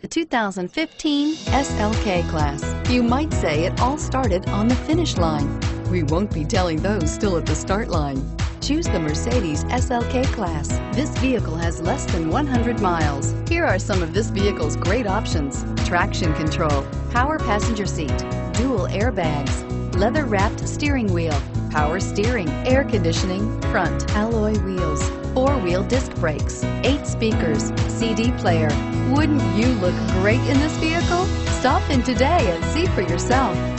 The 2015 SLK Class. You might say it all started on the finish line. We won't be telling those still at the start line. Choose the Mercedes SLK Class. This vehicle has less than 100 miles. Here are some of this vehicle's great options: traction control, power passenger seat, dual airbags, leather-wrapped steering wheel, power steering, air conditioning, front alloy wheels, four-wheel disc brakes, 8 speakers, CD player. Wouldn't you look great in this vehicle? Stop in today and see for yourself.